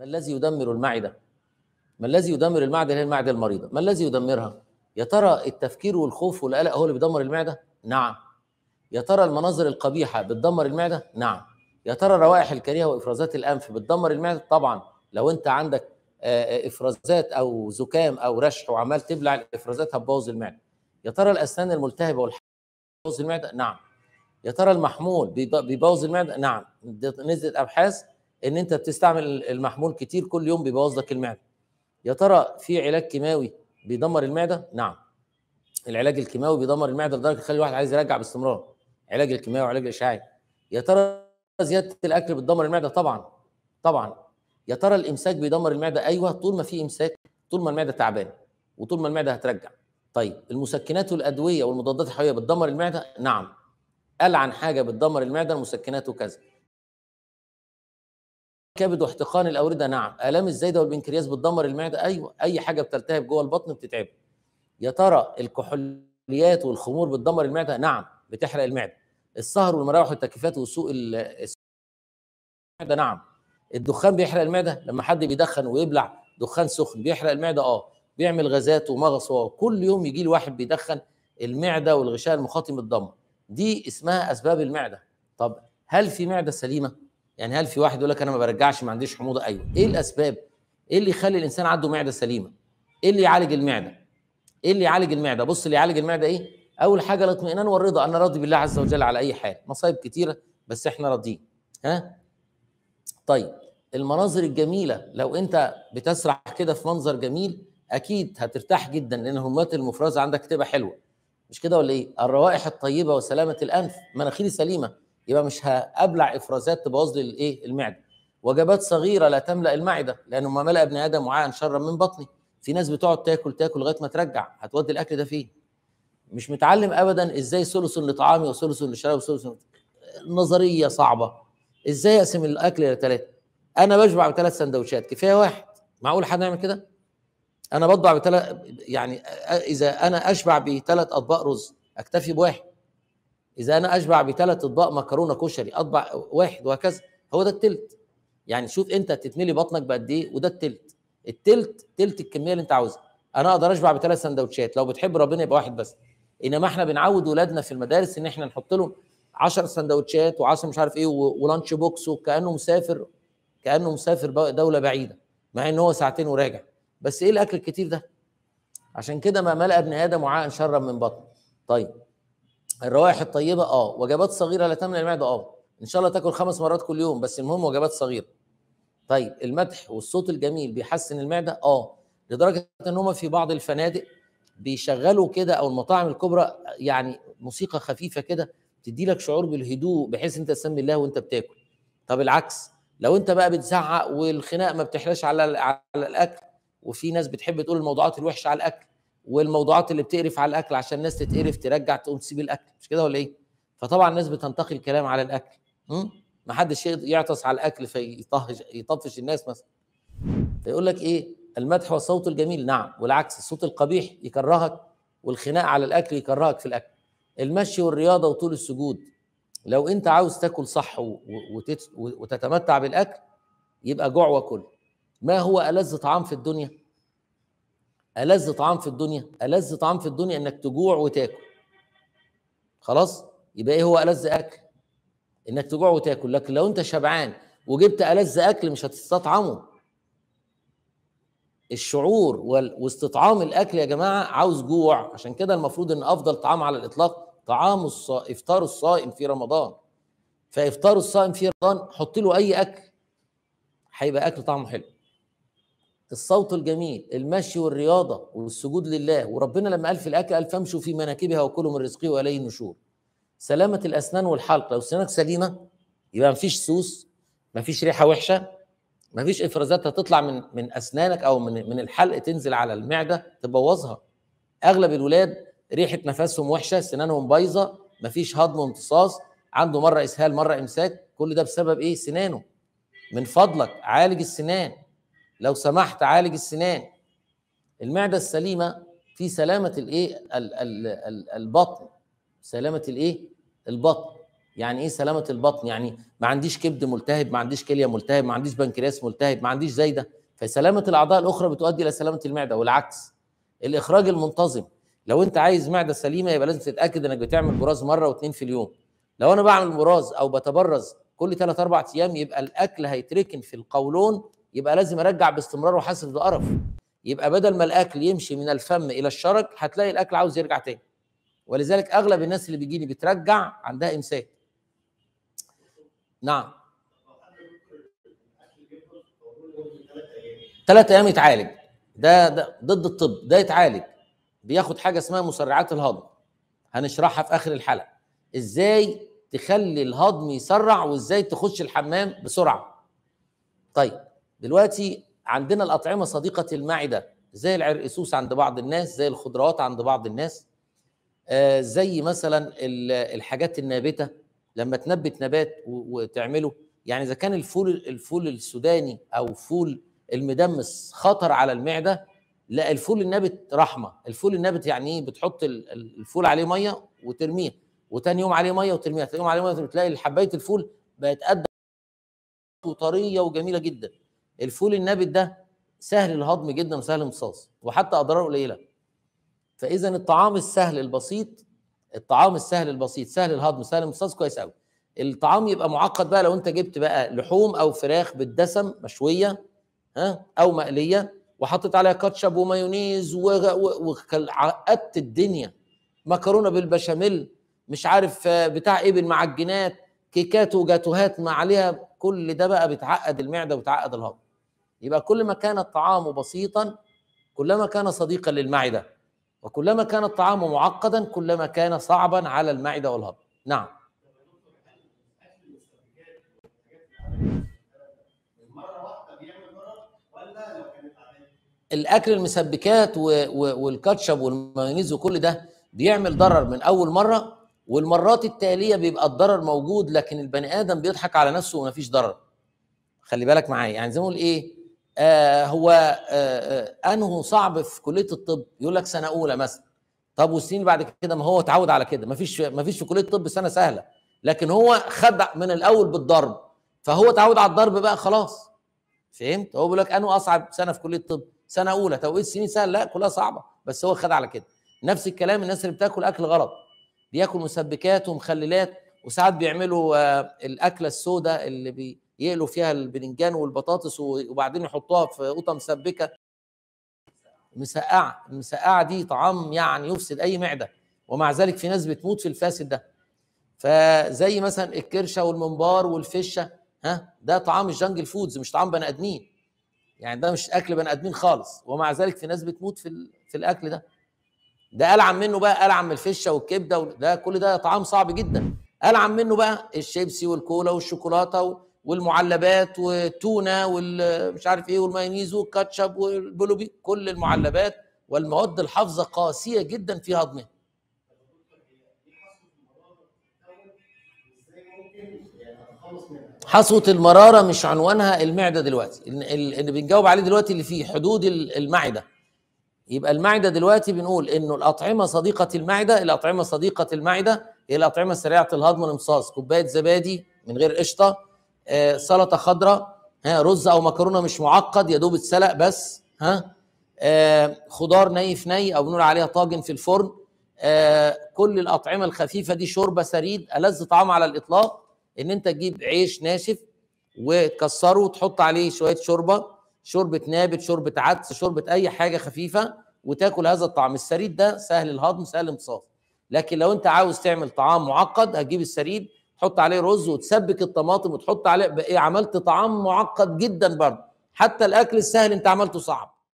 ما الذي يدمر المعدة؟ ما الذي يدمر المعدة؟ هي المعدة المريضة. ما الذي يدمرها؟ يا ترى التفكير والخوف والقلق هو اللي بيدمر المعدة؟ نعم. يا ترى المناظر القبيحة بتدمر المعدة؟ نعم. يا ترى الروائح الكريهة وإفرازات الأنف بتدمر المعدة؟ طبعا. لو أنت عندك إفرازات أو زكام أو رشح وعمال تبلع الإفرازات هتبوظ المعدة. يا ترى الأسنان الملتهبة والحاجة بتبوظ المعدة؟ نعم. يا ترى المحمول بيبوظ المعدة؟ نعم. نزلت أبحاث إن أنت بتستعمل المحمول كتير كل يوم بيبوظ لك المعدة. يا ترى في علاج كيماوي بيدمر المعدة؟ نعم. العلاج الكيماوي بيدمر المعدة لدرجة يخلي الواحد عايز يرجع باستمرار. علاج الكيماوي وعلاج الإشعاعي. يا ترى زيادة الأكل بتدمر المعدة؟ طبعًا. طبعًا. يا ترى الإمساك بيدمر المعدة؟ أيوه، طول ما في إمساك، طول ما المعدة تعبانة، وطول ما المعدة هترجع. طيب المسكنات والأدوية والمضادات الحيوية بتدمر المعدة؟ نعم. ألعن حاجة بتدمر المعدة المسكنات وكذا. كبد واحتقان الاورده، نعم. الام الزايده والبنكرياس بتدمر المعده، ايوه. اي حاجه بتلتهب جوه البطن بتتعب. يا ترى الكحوليات والخمور بتدمر المعده؟ نعم، بتحرق المعده. السهر والمراوح والتكييفات وسوء المعده، نعم. الدخان بيحرق المعده، لما حد بيدخن ويبلع دخان سخن بيحرق المعده، بيعمل غازات ومغص، كل يوم يجي لي واحد بيدخن، المعده والغشاء المخاطي متدمر. دي اسمها اسباب المعده. طب هل في معده سليمه؟ يعني هل في واحد يقول لك انا ما برجعش، ما عنديش حموضه؟ ايوه. ايه الاسباب؟ ايه اللي يخلي الانسان عنده معده سليمه؟ ايه اللي يعالج المعده؟ ايه اللي يعالج المعده؟ بص، اللي يعالج المعده ايه؟ اول حاجه الاطمئنان والرضا، انا راضي بالله عز وجل على اي حال، مصايب كتيره بس احنا راضيين. ها؟ طيب المناظر الجميله، لو انت بتسرح كده في منظر جميل اكيد هترتاح جدا، لان الهرمونات المفرزه عندك تبقى حلوه. مش كده ولا ايه؟ الروائح الطيبه وسلامه الانف، مناخيري سليمه، يبقى مش هابلع افرازات تبوظ لي الايه؟ المعده. وجبات صغيره لا تملا المعده، لانه ما ملا ابن ادم وعاء شرا من بطني. في ناس بتقعد تاكل لغايه ما ترجع، هتودي الاكل ده فين؟ مش متعلم ابدا ازاي ثلث لطعامي وثلث لشرابي وثلث نظريه صعبه. ازاي اقسم الاكل لثلاثه؟ انا بشبع بثلاث سندوتشات، كفايه واحد. معقول حد يعمل كده؟ انا بطبع بثلاث، يعني اذا انا اشبع بثلاث اطباق رز اكتفي بواحد. إذا أنا أشبع بثلاث أطباق مكرونة كشري أطبع واحد، وهكذا. هو ده التلت. يعني شوف أنت تتملي بطنك بقد إيه، وده التلت. التلت تلت الكمية اللي أنت عاوزها. أنا أقدر أشبع بثلاث سندوتشات، لو بتحب ربنا يبقى واحد بس. إنما إحنا بنعود ولادنا في المدارس إن إحنا نحط لهم 10 سندوتشات و10 مش عارف إيه ولانش بوكس، وكأنه مسافر، كأنه مسافر دولة بعيدة، مع إن هو ساعتين وراجع. بس إيه الأكل الكتير ده؟ عشان كده ما ملأ ابن آدم وعاء شرا من بطن. طيب الروائح الطيبه، وجبات صغيره لا تملأ المعده، ان شاء الله تاكل 5 مرات كل يوم، بس المهم وجبات صغيره. طيب المدح والصوت الجميل بيحسن المعده، لدرجه ان هم في بعض الفنادق بيشغلوا كده، او المطاعم الكبرى، يعني موسيقى خفيفه كده تدي لك شعور بالهدوء، بحيث انت تسمي الله وانت بتاكل. طب العكس، لو انت بقى بتزعق والخناق ما بتحلاش على الاكل، وفي ناس بتحب تقول الموضوعات الوحشه على الاكل، والموضوعات اللي بتقرف على الاكل عشان الناس تتقرف ترجع تقوم تسيب الاكل، مش كده ولا ايه؟ فطبعا الناس بتنتقي الكلام على الاكل، ما حدش يعطس على الاكل يطفش الناس مثلا. فيقول لك ايه؟ المدح والصوت الجميل، نعم. والعكس، الصوت القبيح يكرهك، والخناق على الاكل يكرهك في الاكل. المشي والرياضه وطول السجود. لو انت عاوز تاكل صح وتتمتع بالاكل، يبقى جوع وكل. ما هو ألذ طعام في الدنيا؟ ألذ طعام في الدنيا، ألذ طعام في الدنيا إنك تجوع وتاكل. خلاص؟ يبقى إيه هو ألذ أكل؟ إنك تجوع وتاكل، لكن لو أنت شبعان وجبت ألذ أكل مش هتستطعمه. الشعور واستطعام الأكل يا جماعة عاوز جوع، عشان كده المفروض إن أفضل طعام على الإطلاق طعام إفطار الصائم في رمضان. فإفطار الصائم في رمضان حط له أي أكل، هيبقى أكل طعمه حلو. الصوت الجميل، المشي والرياضه والسجود لله، وربنا لما قال في الاكل قال فامشوا في مناكبها وكلوا من رزقه واليه النشور. سلامه الاسنان والحلق، لو اسنانك سليمه يبقى مفيش سوس، مفيش ريحه وحشه، مفيش افرازات هتطلع من اسنانك او من الحلق تنزل على المعده تبوظها. اغلب الولاد ريحه نفسهم وحشه، سنانهم بايظه، مفيش هضم وامتصاص، عنده مره اسهال مره امساك، كل ده بسبب ايه؟ سنانه. من فضلك عالج السنان، لو سمحت عالج السنان. المعده السليمه في سلامه الايه؟ البطن. سلامه الايه؟ البطن. يعني ايه سلامه البطن؟ يعني ما عنديش كبد ملتهب، ما عنديش كليه ملتهب، ما عنديش بنكرياس ملتهب، ما عنديش زايده. فسلامه الاعضاء الاخرى بتؤدي الى سلامه المعده، والعكس. الاخراج المنتظم، لو انت عايز معده سليمه يبقى لازم تتاكد انك بتعمل براز مره واثنين في اليوم. لو انا بعمل براز او بتبرز كل 3-4 ايام يبقى الاكل هيتركن في القولون، يبقى لازم ارجع باستمرار وحاسب ده قرف. يبقى بدل ما الاكل يمشي من الفم الى الشرج هتلاقي الاكل عاوز يرجع تاني. ولذلك اغلب الناس اللي بيجيني بترجع عندها امساك. نعم. 3 ايام يتعالج، ده ضد الطب، ده يتعالج، بياخد حاجه اسمها مسرعات الهضم، هنشرحها في اخر الحلقه ازاي تخلي الهضم يسرع وازاي تخش الحمام بسرعه. طيب دلوقتي عندنا الاطعمه صديقه المعده زي العرقسوس عند بعض الناس، زي الخضروات عند بعض الناس، زي مثلا الحاجات النابته لما تنبت نبات وتعمله. يعني اذا كان الفول السوداني او فول المدمس خطر على المعده، لا الفول النابت رحمه. الفول النابت يعني ايه؟ بتحط الفول عليه ميه وترميه، وتاني يوم عليه ميه وترميها، تاني يوم عليه ميه، بتلاقي حبايه الفول بقت قد وطريه وجميله جدا. الفول النابت ده سهل الهضم جدا وسهل الامتصاص وحتى اضراره قليله. فاذا الطعام السهل البسيط، الطعام السهل البسيط سهل الهضم سهل الامتصاص كويس قوي. الطعام يبقى معقد بقى لو انت جبت بقى لحوم او فراخ بالدسم مشويه او مقليه وحطيت عليها كاتشب ومايونيز وعقدت الدنيا، مكرونه بالبشاميل، مش عارف بتاع ايه، بالمعجنات، كيكات وجاتوهات ما عليها، كل ده بقى بتعقد المعده وبتعقد الهضم. يبقى كل ما كان الطعام بسيطا كلما كان صديقا للمعده، وكلما كان الطعام معقدا كلما كان صعبا على المعده والهضم. نعم. الاكل المسبكات والكاتشب والمايونيز وكل ده بيعمل ضرر من اول مره، والمرات التاليه بيبقى الضرر موجود، لكن البني ادم بيضحك على نفسه ومفيش ضرر. خلي بالك معايا، يعني زي ما نقول ايه، انه صعب في كليه الطب يقول لك سنه اولى مثلا، طب والسنين بعد كده ما هو اتعود على كده، مفيش في كليه الطب سنه سهله، لكن هو خد من الاول بالضرب فهو اتعود على الضرب بقى خلاص. فهمت؟ هو بيقول لك انه اصعب سنه في كليه الطب سنه اولى، توقيت سنين سهل، لا كلها صعبه، بس هو خد على كده. نفس الكلام الناس اللي بتاكل اكل غلط، بياكل مسبكات ومخللات، وساعات بيعملوا الاكله السوداء اللي بيقلوا فيها الباذنجان والبطاطس وبعدين يحطوها في قوطه مسبكه مسقعه. المسقعه دي طعام يعني يفسد اي معده، ومع ذلك في ناس بتموت في الفاسد ده. فزي مثلا الكرشه والممبار والفشه، ده طعام الجنجل فودز، مش طعام بني ادمين، يعني ده مش اكل بني ادمين خالص، ومع ذلك في ناس بتموت في الاكل ده. ده ألعن منه بقى، ألعن من الفشه والكبده ده، كل ده طعام صعب جدا. ألعن منه بقى الشيبسي والكولا والشوكولاته والمعلبات والتونه والمش عارف ايه والمايونيز والكاتشب والبلوبي، كل المعلبات والمواد الحافظه قاسيه جدا في هضمها. حصوة المرارة مش عنوانها المعدة دلوقتي، اللي بنجاوب عليه دلوقتي اللي فيه حدود المعدة. يبقى المعدة دلوقتي بنقول إنه الأطعمة صديقة المعدة، الأطعمة صديقة المعدة هي الأطعمة سريعة الهضم والامتصاص، كوباية زبادي من غير قشطة، سلطة خضراء، رز أو مكرونة مش معقد، يا دوب اتسلق بس، خضار ني أو بنقول عليها طاجن في الفرن، كل الأطعمة الخفيفة دي شوربة سريد. ألذ طعام على الإطلاق ان انت تجيب عيش ناشف وتكسره وتحط عليه شويه شوربه نابت، شوربه عدس، شوربه اي حاجه خفيفه، وتاكل هذا الطعام. السريد ده سهل الهضم سهل الامتصاص. لكن لو انت عاوز تعمل طعام معقد هتجيب السريد تحط عليه رز وتسبك الطماطم وتحط عليه، عملت طعام معقد جدا برضه. حتى الاكل السهل انت عملته صعب.